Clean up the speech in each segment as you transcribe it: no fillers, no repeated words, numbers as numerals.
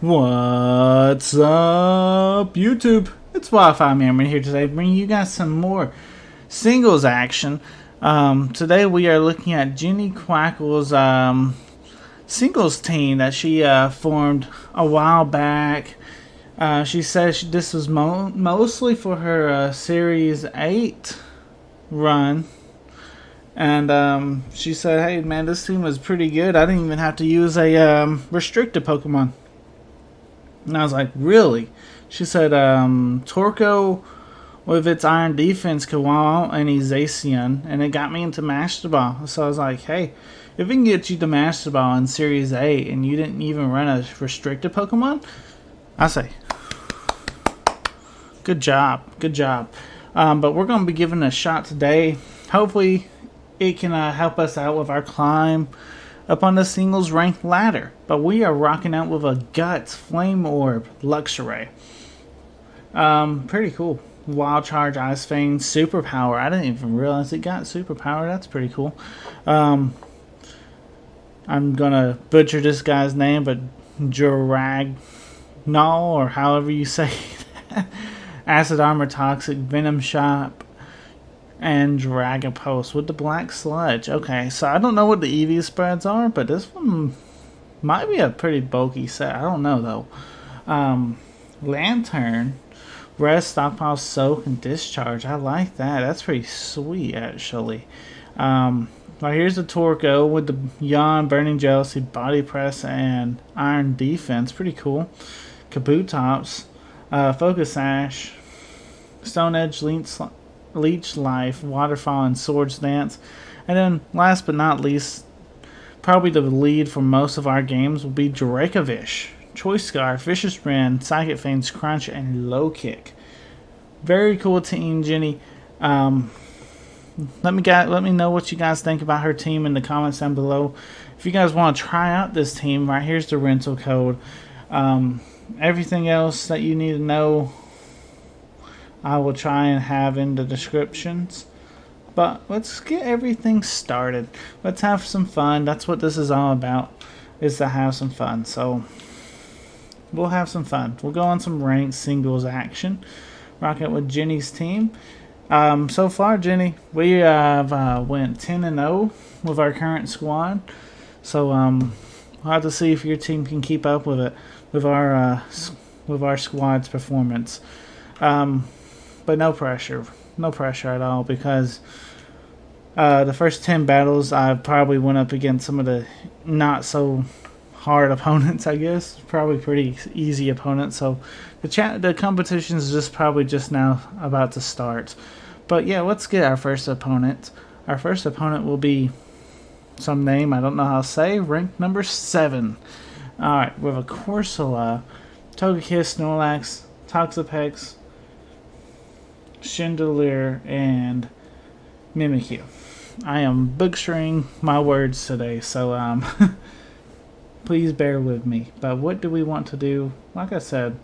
What's up, YouTube? It's Wi-Fi Merriman here today, bringing you guys some more singles action. Today we are looking at Jenny Quackle's singles team that she formed a while back. She says this was mostly for her Series 8 run. And she said, hey man, this team was pretty good. I didn't even have to use a restricted Pokemon. And I was like, really? She said, Torco with its Iron Defense, Kawal, and his Zacian. And it got me into Master Ball. So I was like, hey, if we can get you to Master Ball in Series A and you didn't even run a restricted Pokemon, I say, good job. Good job. But we're going to be giving it a shot today. Hopefully, it can help us out with our climb up on the singles ranked ladder. But we are rocking out with a Guts, Flame Orb, Luxray. Pretty cool. Wild Charge, Ice Fang, Superpower. I didn't even realize it got Superpower. That's pretty cool. I'm going to butcher this guy's name, but Juragnol, or however you say that. Acid Armor, Toxic, Venom Shop, and Dragapult with the Black Sludge. Okay, so I don't know what the EV spreads are, but this one might be a pretty bulky set. I don't know, though. Lantern, Rest, Stockpile, Soak, and Discharge. I like that. That's pretty sweet, actually. Right here's the Torco with the Yawn, Burning Jealousy, Body Press, and Iron Defense. Pretty cool. Kabutops, Focus Ash, Stone Edge, Leech Life, Waterfall, and Swords Dance. And then last but not least, probably the lead for most of our games will be Dracovish, Choice Scar, Vicious Brand, Psychic Fangs, Crunch, and Low Kick. Very cool team, Jenny. Let me know what you guys think about her team in the comments down below. If you guys want to try out this team, right here's the rental code. Everything else that you need to know, I will try and have in the descriptions. But let's get everything started. Let's have some fun. That's what this is all about, is to have some fun. So we'll have some fun. We'll go on some ranked singles action. Rock out with Jenny's team. So far, Jenny, we have went 10-0 with our current squad. So we'll have to see if your team can keep up with it, with our squad's performance. But no pressure at all, because the first 10 battles I probably went up against some of the not so hard opponents, I guess, probably pretty easy opponents. So the competition is probably just now about to start. But yeah, let's get our first opponent. Our first opponent will be some name I don't know how to say, ranked number 7. All right, we have a Corsola, Togekiss, Snorlax, Toxapex, Chandelier, and Mimikyu. I am butchering my words today, so please bear with me. But what do we want to do? Like I said,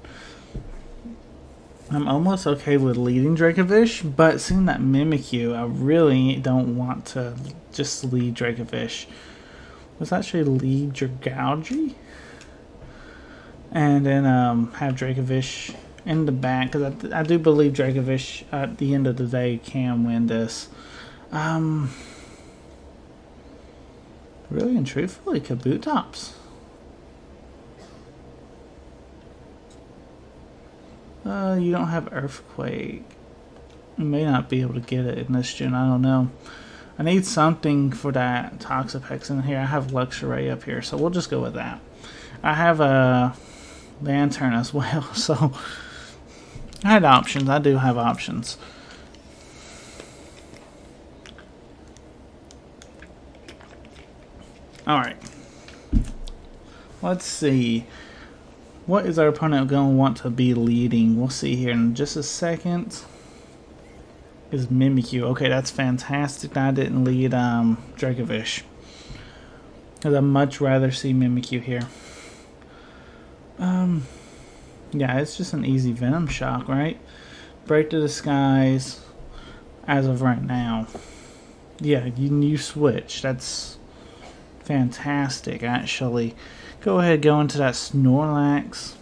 I'm almost okay with leading Dracovish, but seeing that Mimikyu, I really don't want to just lead Dracovish. Let's actually lead Dragalge, and then have Dracovish in the back, because I do believe Dracovish at the end of the day can win this. Really and truthfully, Kabutops. You don't have Earthquake. You may not be able to get it in this gen, I don't know. I need something for that Toxapex in here. I have Luxray up here, so we'll just go with that. I have a Lantern as well, so I had options. I do have options. Alright. Let's see. What is our opponent going to want to be leading? We'll see here in just a second. Is Mimikyu. Okay, that's fantastic. I didn't lead Dracovish, because I'd much rather see Mimikyu here. Yeah, it's just an easy Venom Shock, right? Break the Disguise as of right now. Yeah, you switch. That's Fantastic, actually. Go ahead, go into that Snorlax,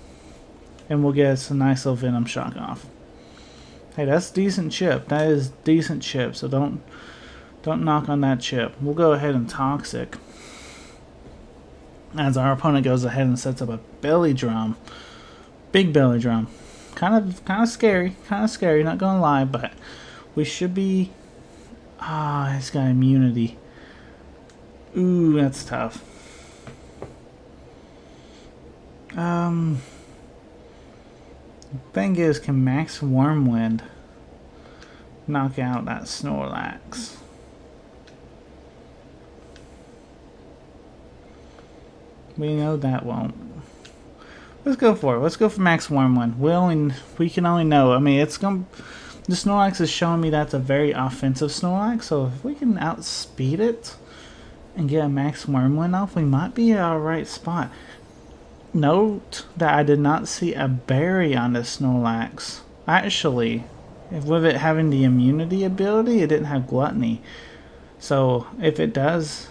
and we'll get us a nice little Venom Shock off. Hey, that's decent chip. That is decent chip, so don't knock on that chip. We'll go ahead and Toxic, as our opponent goes ahead and sets up a Belly Drum. Big Belly Drum. Kind of scary. Kind of scary, not gonna lie, but we should be... Ah, it's got immunity. Ooh, that's tough. Thing is, can Max Wormwind knock out that Snorlax? We know that won't. Let's go for it. Let's go for Max Wormwind. We can only know. I mean, it's gonna. The Snorlax is showing me that's a very offensive Snorlax. So if we can outspeed it and get a Max Wormwind off, we might be at our right spot. Note that I did not see a berry on the Snorlax. Actually, with it having the immunity ability, it didn't have Gluttony. So if it does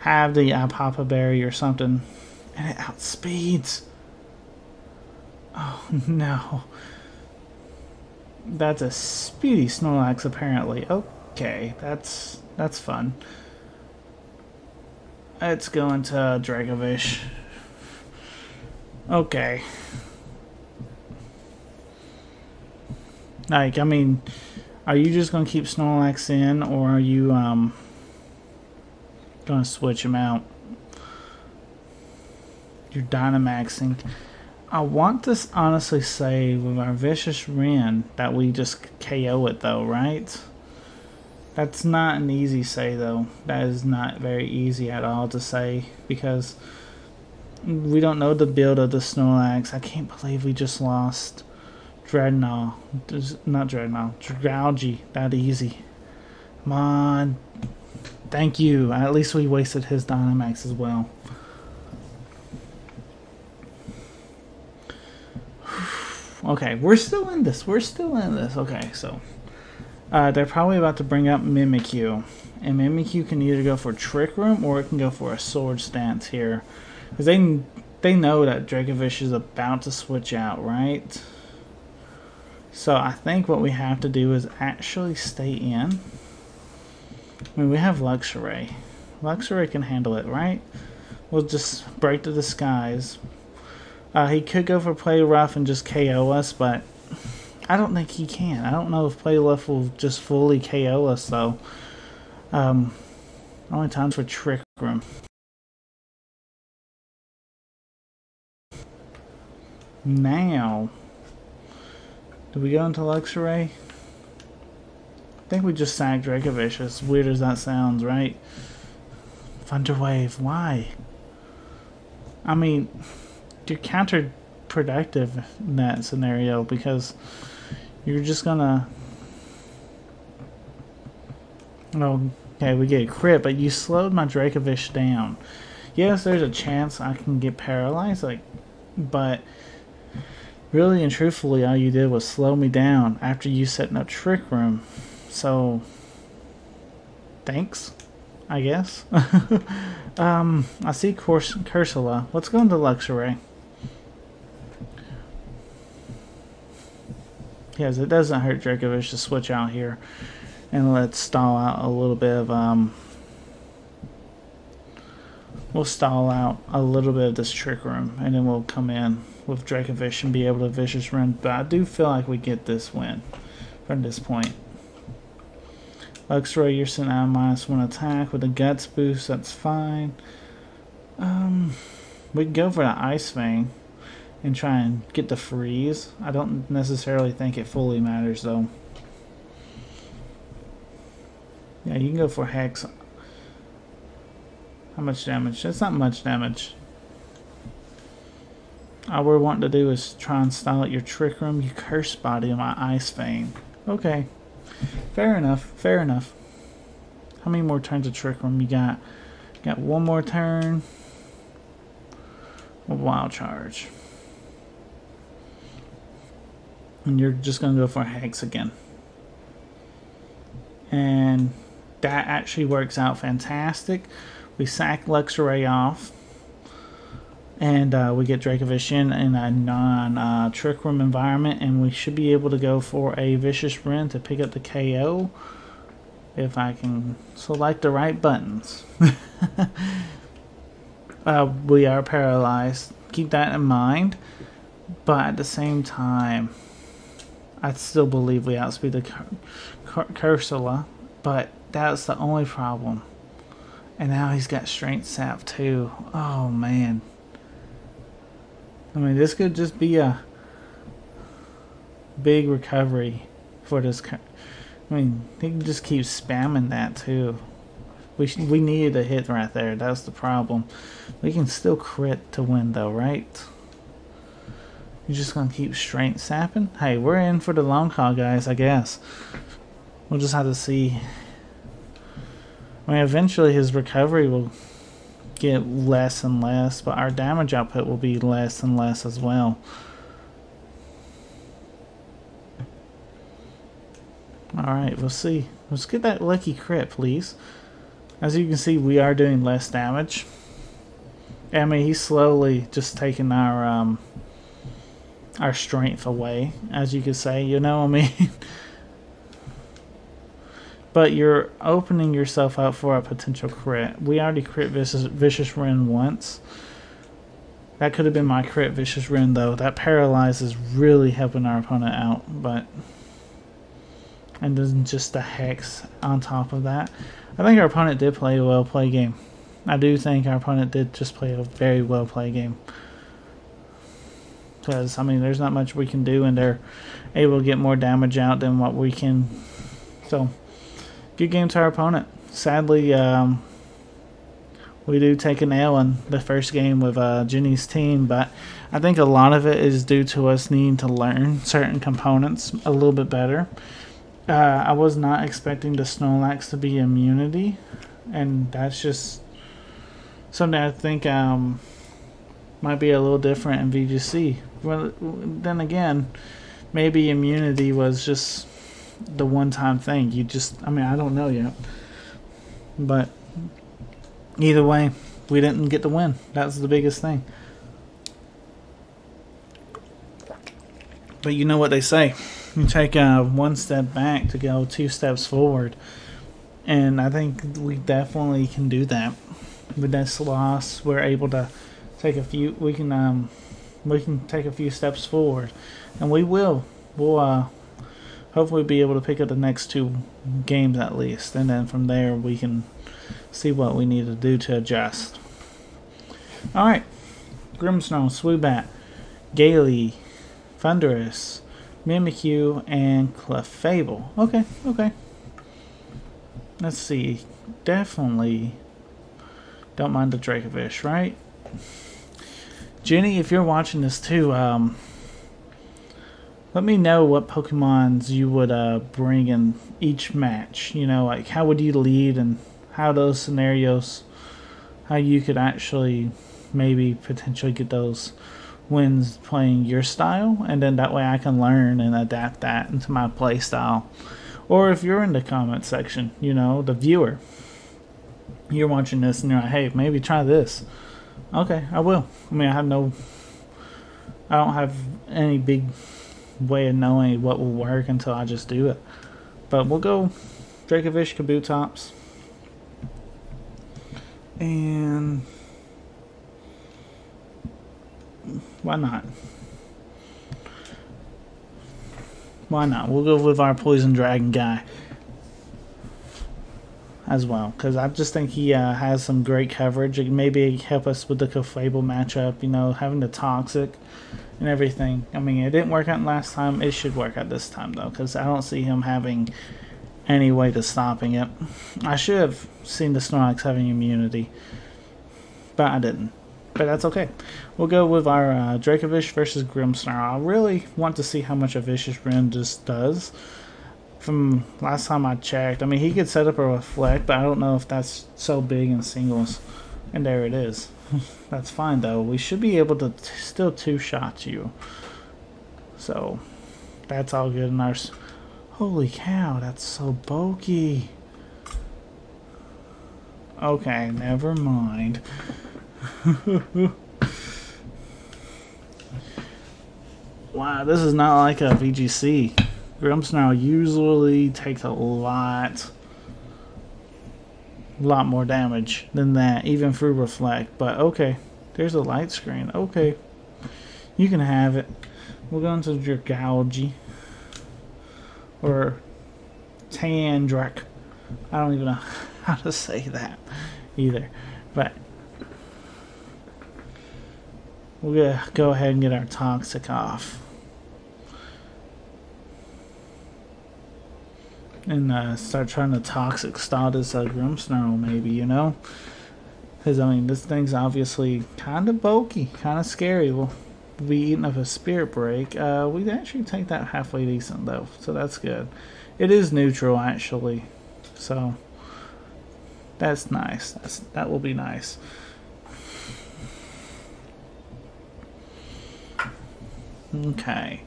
have the Papa Berry or something, and it outspeeds. Oh no. That's a speedy Snorlax apparently. Okay, that's fun. Let's go into Dracovish. Okay. Like, I mean, are you just gonna keep Snorlax in, or are you gonna switch him out? You're Dynamaxing. I want to honestly say with our Vicious Wren that we just KO it though, right? That's not an easy say though. That is not very easy at all to say, because we don't know the build of the Snorlax. I can't believe we just lost Dreadnought. Not Dreadnought. Dragalge. That easy. Come on. Thank you. At least we wasted his Dynamax as well. Okay, we're still in this. We're still in this. Okay, so they're probably about to bring up Mimikyu. And Mimikyu can either go for Trick Room or it can go for a Sword Stance here. Because they know that Dracovish is about to switch out, right? So I think what we have to do is actually stay in. I mean, we have Luxray. Luxray can handle it, right? We'll just break the disguise. He could go for Play Rough and just KO us, but I don't think he can. I don't know if Play Rough will just fully KO us, though. Only times for Trick Room. Now, do we go into Luxray? I think we just sacked Dracovish, as weird as that sounds, right? Thunder Wave, why? I mean... You're counterproductive in that scenario, because you're just gonna... Okay, we get a crit, but you slowed my Dracovish down. Yes, there's a chance I can get paralyzed, like, but really and truthfully, all you did was slow me down after you setting up Trick Room. So, thanks, I guess. I see Corsola. Let's go into Luxray. Yes, it doesn't hurt Dracovish to switch out here and let's stall out a little bit of we'll stall out a little bit of this Trick Room, and then we'll come in with Dracovish and be able to Vicious Run. But I do feel like we get this win from this point. Luxray, you're sent out -1 attack with a Guts boost. That's fine. We can go for the Ice Fang and try and get the freeze. I don't necessarily think it fully matters though. Yeah, you can go for Hex. How much damage? That's not much damage. All we're wanting to do is try and style out your Trick Room, you Curse Body, and my Ice Fang. Okay. Fair enough, fair enough. How many more turns of Trick Room you got? You got one more turn. A Wild Charge. And you're just going to go for Hex again. And that actually works out fantastic. We sack Luxray off. And we get Dracovish in a non-Trick Room environment. And we should be able to go for a Vicious Rend to pick up the KO. If I can select the right buttons. We are paralyzed. Keep that in mind. But at the same time, I still believe we outspeed the Corsola. But that's the only problem. And now he's got Strength Sap too. Oh man. I mean, this could just be a big recovery for this. I mean, he can just keep spamming that too. We needed a hit right there. That's the problem. We can still crit to win though, right? You're just gonna keep Strength Sapping. Hey, we're in for the long haul, guys. I guess we'll just have to see. I mean, eventually his recovery will get less and less, but our damage output will be less and less as well. Alright, we'll see. Let's get that lucky crit, please. As you can see, we are doing less damage. I mean, he's slowly just taking our strength away, as you could say, you know what I mean? But you're opening yourself up for a potential crit. We already crit Vicious Rend once. That could have been my crit Vicious Rend though. That Paralyze is really helping our opponent out. But and then just the Hex on top of that. I think our opponent did play a well-played game. I do think our opponent did just play a very well-played game. Because, I mean, there's not much we can do and they're able to get more damage out than what we can. So, good game to our opponent. Sadly, we do take an L in the first game with Jenny's team, but I think a lot of it is due to us needing to learn certain components a little bit better. I was not expecting the Snorlax to be immunity, and that's just something I think might be a little different in VGC. Well, then again, maybe immunity was just the one-time thing. You just, I mean, I don't know yet, but either way, we didn't get the win. That's the biggest thing. But you know what they say, you take one step back to go two steps forward, and I think we definitely can do that. With this loss, we're able to take a few, we can take a few steps forward, and we will. We'll hopefully be able to pick up the next two games at least, and then from there we can see what we need to do to adjust. Alright, Grimmsnarl, Swoobat, Gailey, Thunderous, Mimikyu, and Clefable. Okay, okay. Let's see. Definitely don't mind the Dracovish, right? Jenny, if you're watching this too, let me know what Pokemons you would bring in each match. You know, like how would you lead and how those scenarios, how you could actually maybe potentially get those wins playing your style. And then that way I can learn and adapt that into my play style. Or if you're in the comment section, you know, the viewer, you're watching this and you're like, hey, maybe try this. Okay, I will. I mean, I don't have any big way of knowing what will work until I just do it. But we'll go Dracovish, Kabutops, and why not? Why not? We'll go with our Poison Dragon guy as well, because I just think he has some great coverage. It maybe help us with the Clefable matchup, you know, having the Toxic and everything. I mean, it didn't work out last time. It should work out this time though, because I don't see him having any way to stopping it. I should have seen the Snorlax having immunity, but I didn't. But that's okay. We'll go with our Dracovish versus Grimmsnarl. I really want to see how much a Vicious Rend just does. From last time I checked, I mean, he could set up a Reflect, but I don't know if that's so big in singles. And there it is. That's fine though. We should be able to still two-shot you. So that's all good in our... Holy cow, that's so bulky. Okay, never mind. Wow, this is not like a VGC. Grimmsnarl usually takes a lot more damage than that, even through Reflect. But okay, there's a light screen. Okay, you can have it. We'll go into Dragalge. Or Tandrek. I don't even know how to say that either. But we're gonna go ahead and get our Toxic off. And start trying to Toxic stall this Grimmsnarl, maybe, you know? Because, I mean, this thing's obviously kind of bulky, kind of scary. We'll be eating up a Spirit Break. We actually take that halfway decent, though, so that's good. It is neutral, actually, so that's nice. That will be nice. Okay.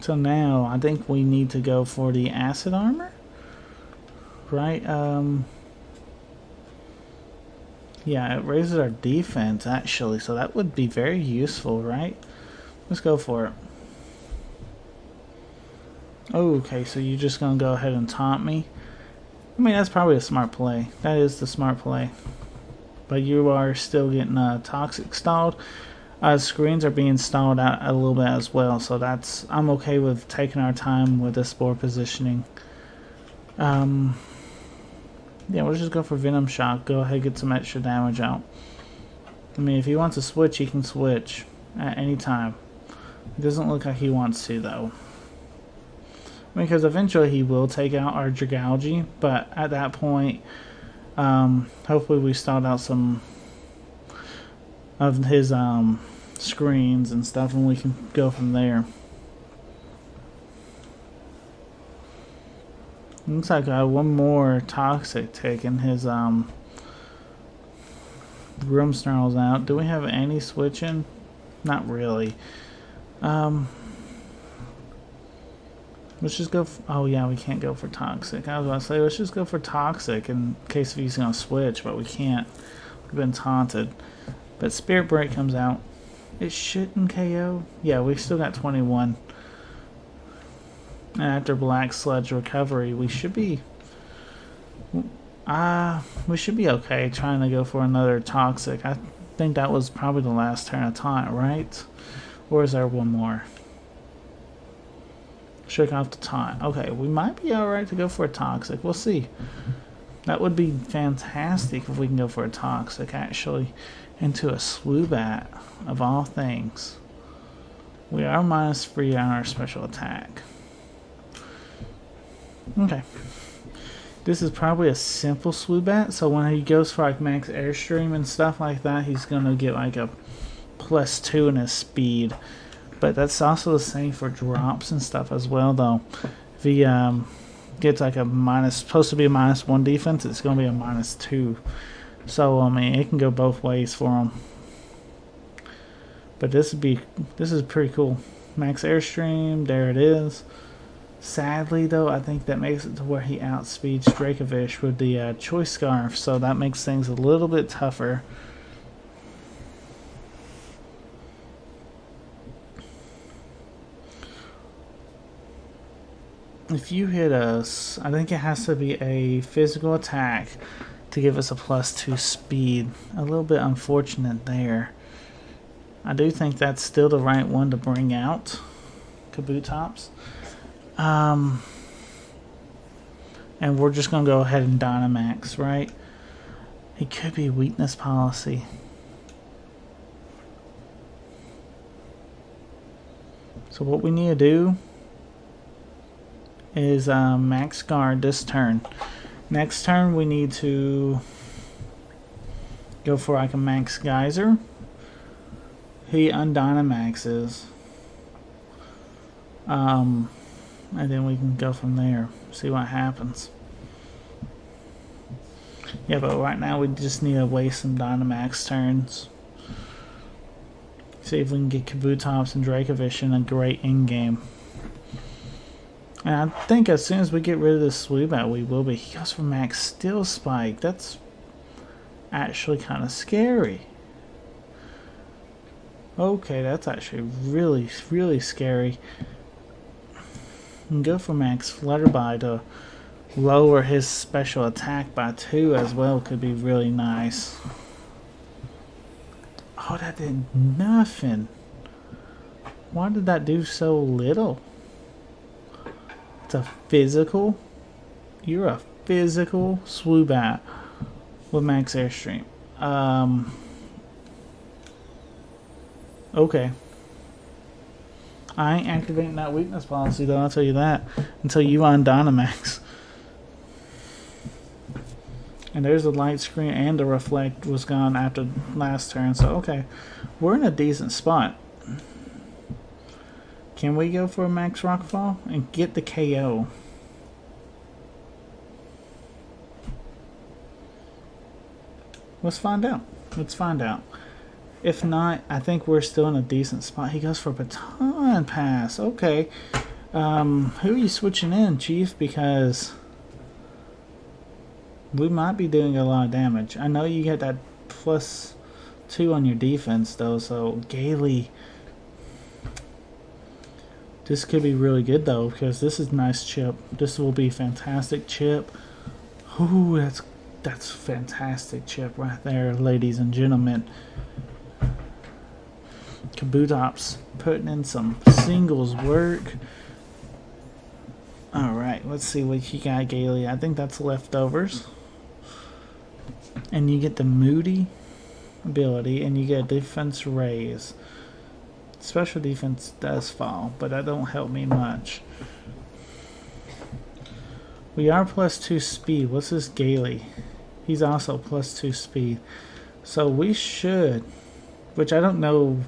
So now, I think we need to go for the acid armor, right? Yeah, it raises our defense, actually, so that would be very useful, right? Let's go for it. Okay, so you're just going to go ahead and taunt me? I mean, that's probably a smart play. That is the smart play. But you are still getting Toxic stalled. Screens are being stalled out a little bit as well, so that's, I'm okay with taking our time with this spore positioning. Yeah, we'll just go for Venom Shock. Go ahead and get some extra damage out. I mean, if he wants to switch, he can switch at any time. It doesn't look like he wants to, though. Because eventually he will take out our Dragalge, but at that point, hopefully we stalled out some of his screens and stuff, and we can go from there. Looks like I have one more Toxic taking his Grimmsnarls out. Do we have any switching? Not really. Let's just go for, oh yeah, we can't go for Toxic. I was about to say, let's just go for Toxic in case he's gonna switch, but we can't. We've been taunted. But Spirit Break comes out. It shouldn't KO. Yeah, we still got 21. And after Black Sludge recovery, we should be okay trying to go for another Toxic. I think that was probably the last turn of taunt, right? Or is there one more? Shook off the taunt. Okay, we might be alright to go for a Toxic. We'll see. That would be fantastic if we can go for a Toxic, actually. Into a Swoobat, of all things. We are -3 on our special attack. Okay. This is probably a simple Swoobat, so when he goes for like max airstream and stuff like that, he's gonna get like a +2 in his speed. But that's also the same for drops and stuff as well, though. If he gets like a supposed to be a minus one defense, it's gonna be a -2. So I mean, it can go both ways for him. But this is pretty cool. Max airstream, there it is. Sadly though, I think that makes it to where he outspeeds Dracovish with the Choice Scarf, so that makes things a little bit tougher. If you hit us, I think it has to be a physical attack to give us a +2 speed. A little bit unfortunate there. I do think that's still the right one to bring out, Kabutops. And we're just gonna go ahead and Dynamax, right? It could be weakness policy. So what we need to do is max guard this turn. Next turn we need to go for like a max geyser. He undynamaxes. And then we can go from there. See what happens. Yeah, but right now we just need to waste some Dynamax turns. See if we can get Kabutops and Dracovish in a great endgame. And I think as soon as we get rid of this Swoobat, we will be. He goes for Max Steel Spike. That's actually kind of scary. Okay, that's actually really, really scary. And go for Max Flutterby to lower his special attack by 2 as well. Could be really nice. Oh, that did nothing. Why did that do so little? It's a physical. You're a physical Swoobat with Max Airstream. Okay. I ain't activating that weakness policy though, I'll tell you that. Until you on Dynamax. And there's the light screen, and the reflect was gone after last turn, so okay. We're in a decent spot. Can we go for a Max Rockfall and get the KO? Let's find out. Let's find out. If not, I think we're still in a decent spot. He goes for Baton Pass. Okay. Who are you switching in, Chief? Because we might be doing a lot of damage. I know you get that +2 on your defense, though, so Gailey. This could be really good, though, because this is nice chip. This will be fantastic chip. Ooh, that's fantastic chip right there, ladies and gentlemen. Kabutops putting in some singles work. Alright, let's see what he got, Gailey. I think that's leftovers. And you get the Moody ability, and you get a defense raise. Special defense does fall, but that don't help me much. We are +2 speed. What's this Gailey? He's also +2 speed. So we should, which I don't know.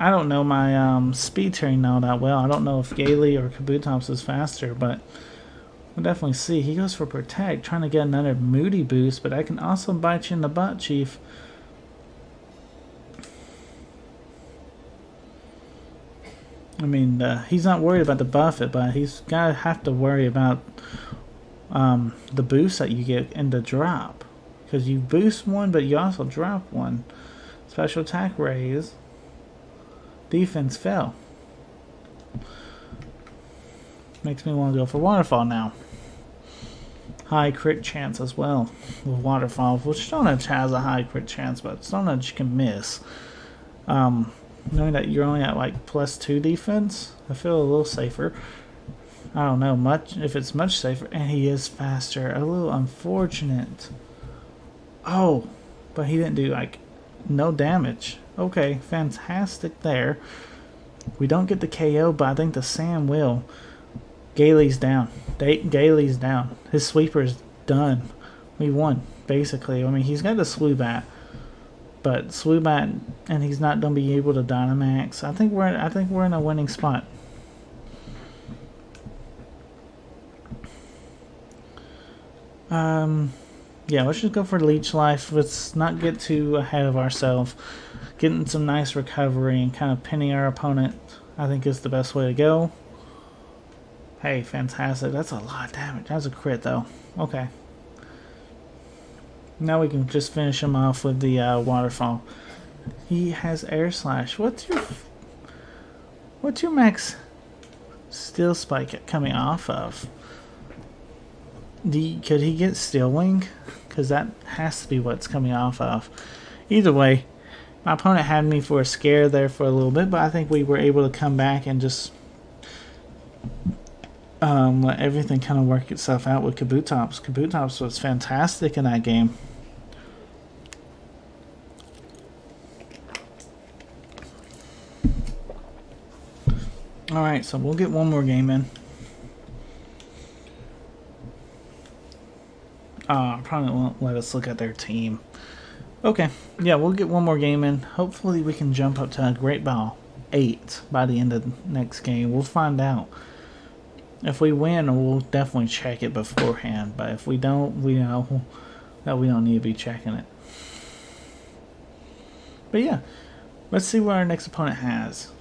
I don't know my speed terrain now that well. I don't know if Gailey or Kabutops is faster, but we'll definitely see. He goes for Protect, trying to get another Moody boost, but I can also bite you in the butt, Chief. I mean, he's not worried about the buffet, but he's gotta have to worry about the boost that you get in the drop, because you boost one, but you also drop one. Special attack raise. Defense fell. Makes me want to go for Waterfall now. High crit chance as well with Waterfall, which Stonehenge has a high crit chance, but Stonehenge can miss. Knowing that you're only at like +2 defense, I feel a little safer. I don't know much if it's much safer, and he is faster. A little unfortunate. Oh, but he didn't do like no damage. Okay, fantastic there. We don't get the KO, but I think the Sam will. Gailey's down. Gailey's down. His sweeper's done. We won, basically. I mean, he's got the Swoobat. But Swoobat, and he's not going to be able to Dynamax. I think we're in a winning spot. Yeah, let's just go for Leech Life. Let's not get too ahead of ourselves. Getting some nice recovery and kind of pinning our opponent, I think, is the best way to go. Hey, fantastic. That's a lot of damage. That's a crit, though. Okay. Now we can just finish him off with the Waterfall. He has Air Slash. What's your Max Steel Spike coming off of? Could he get Steel Wing? Because that has to be what's coming off of. Either way, my opponent had me for a scare there for a little bit, but I think we were able to come back and just let everything kind of work itself out with Kabutops. Kabutops was fantastic in that game. Alright, so we'll get one more game in. Probably won't let us look at their team. Okay, yeah, we'll get one more game in. Hopefully we can jump up to a Great Ball 8 by the end of the next game. We'll find out. If we win, we'll definitely check it beforehand. But if we don't, we know that we don't need to be checking it. But yeah, let's see what our next opponent has.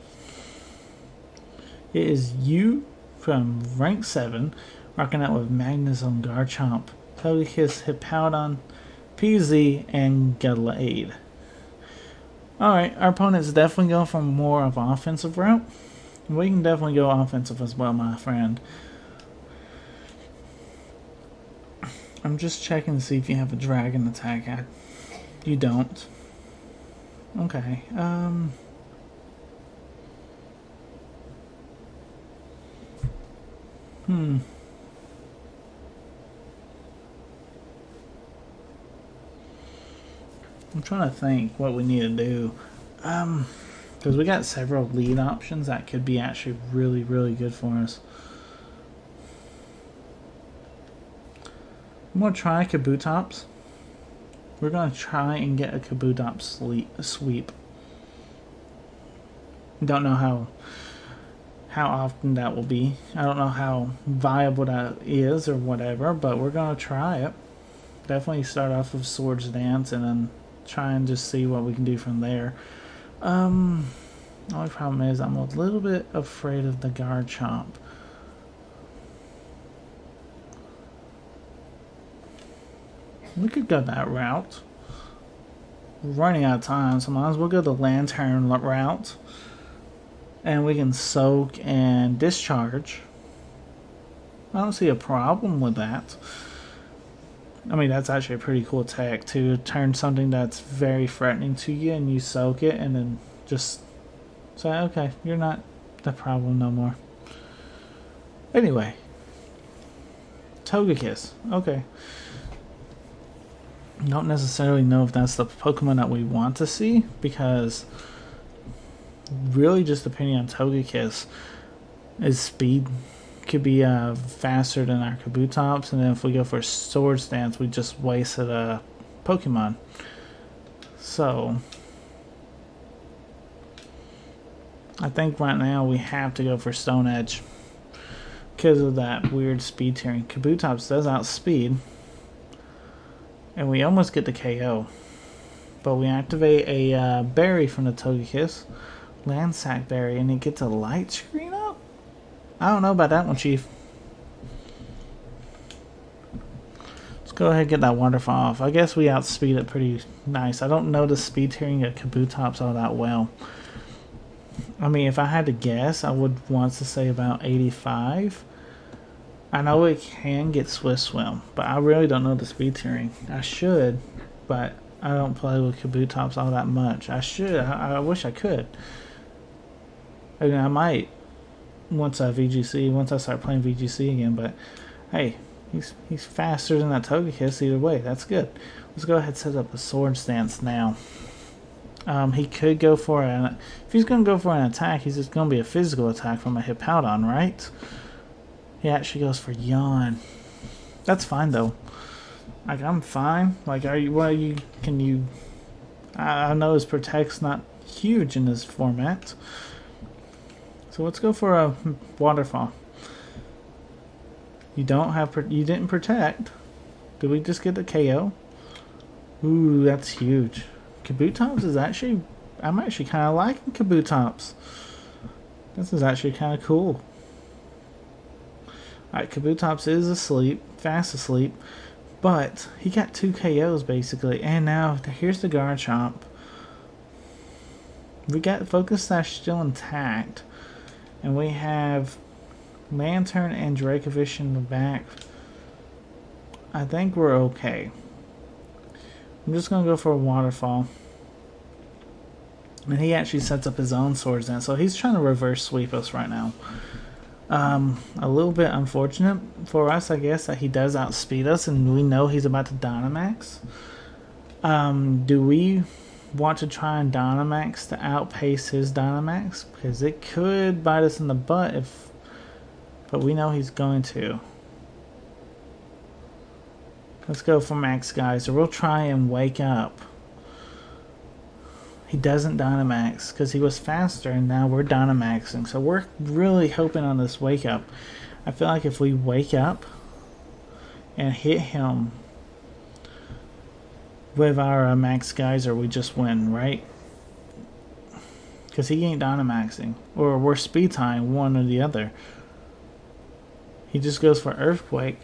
It is you from rank 7, rocking out with Magnus on Garchomp, Togekiss, Hippowdon, PZ, and Galarade. Alright, our opponent's definitely going for more of an offensive route. We can definitely go offensive as well, my friend. I'm just checking to see if you have a dragon attack. You don't. Okay. I'm trying to think what we need to do. Because we got several lead options that could be actually really, really good for us. I'm going to try Kabutops. We're going to try and get a Kabutops sweep. Don't know how often that will be. I don't know how viable that is or whatever, but we're going to try it. Definitely start off with Swords Dance and then try and just see what we can do from there. The only problem is I'm a little bit afraid of the Garchomp. We could go that route. We're running out of time, so might as well go the Lantern route. And we can soak and discharge. I don't see a problem with that. I mean, that's actually a pretty cool tech to turn something that's very threatening to you and you soak it and then just say, okay, you're not the problem no more. Anyway, Togekiss. Okay. Don't necessarily know if that's the Pokemon that we want to see, because really just depending on Togekiss, its speed could be faster than our Kabutops, and then if we go for Swords Dance, we just wasted a Pokemon. So I think right now we have to go for Stone Edge because of that weird speed tiering. Kabutops does outspeed. And we almost get the KO. But we activate a berry from the Togekiss. Landsack berry. And it gets a light screen up? I don't know about that one, Chief. Let's go ahead and get that Waterfall off. I guess we outspeed it pretty nice. I don't know the speed tiering of Kabutops all that well. I mean, if I had to guess, I would want to say about 85. I know it can get Swift Swim, but I really don't know the speed tiering. I should, but I don't play with Kabutops all that much. I should. I wish I could. I mean, I might once I start playing VGC again. But hey, he's faster than that Togekiss either way. That's good. Let's go ahead and set up a Sword Stance now. He could go for an. If he's gonna go for an attack, he's just gonna be a physical attack from a Hippowdon, right? He actually goes for Yawn. That's fine though. Like, I'm fine. Like, are you? Well, you can you? I know his protect's not huge in this format. So let's go for a Waterfall. You don't have. You didn't protect. Did we just get the KO? Ooh, that's huge. Kabutops is actually. I'm actually kind of liking Kabutops. This is actually kind of cool. Alright, Kabutops is asleep, fast asleep, but he got 2 KOs basically, and now here's the Garchomp. We got Focus Sash still intact, and we have Lantern and Dracovish in the back. I think we're okay. I'm just going to go for a Waterfall. And he actually sets up his own Swords now, so he's trying to reverse sweep us right now. A little bit unfortunate for us, I guess, that he does outspeed us, and we know he's about to Dynamax. Do we want to try and Dynamax to outpace his Dynamax? Because it could bite us in the butt, but we know he's going to. Let's go for Max Geyser. We'll try and Wake Up. He doesn't Dynamax because he was faster, and now we're Dynamaxing. So we're really hoping on this Wake Up. I feel like if we Wake Up and hit him with our Max Geyser, we just win, right? because he ain't Dynamaxing, or we're Speed Tying, one or the other. He just goes for Earthquake,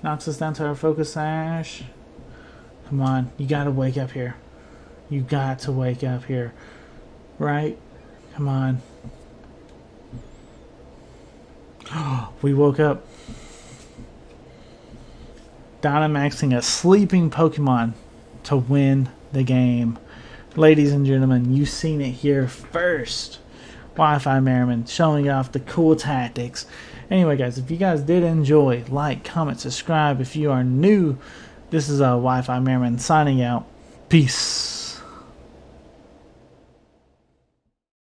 knocks us down to our Focus Sash. Come on, you gotta wake up here. You got to wake up here, right? Come on. We woke up. Dynamaxing a sleeping Pokemon to win the game. Ladies and gentlemen, you've seen it here first. Wi-Fi Merriman showing off the cool tactics. Anyway, guys, if you guys did enjoy, like, comment, subscribe. If you are new, this is Wi-Fi Merriman signing out. Peace.